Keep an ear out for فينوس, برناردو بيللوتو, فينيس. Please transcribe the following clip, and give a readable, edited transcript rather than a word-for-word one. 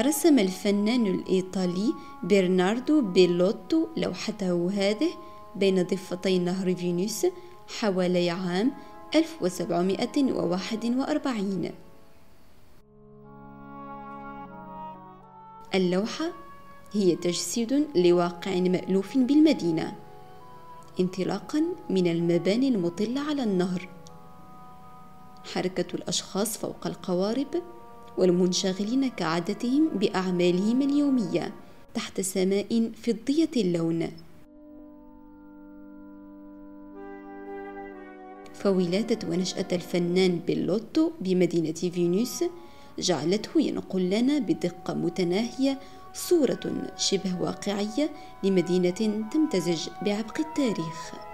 رسم الفنان الإيطالي برناردو بيللوتو لوحته هذه بين ضفتي نهر فينوس حوالي عام 1741. اللوحة هي تجسيد لواقع مألوف بالمدينة انطلاقا من المباني المطلة على النهر، حركة الأشخاص فوق القوارب والمنشغلين كعادتهم بأعمالهم اليومية تحت سماء فضية اللون، فولادة ونشأة الفنان بيللوتو بمدينة فينيس جعلته ينقل لنا بدقة متناهية صورة شبه واقعية لمدينة تمتزج بعبق التاريخ.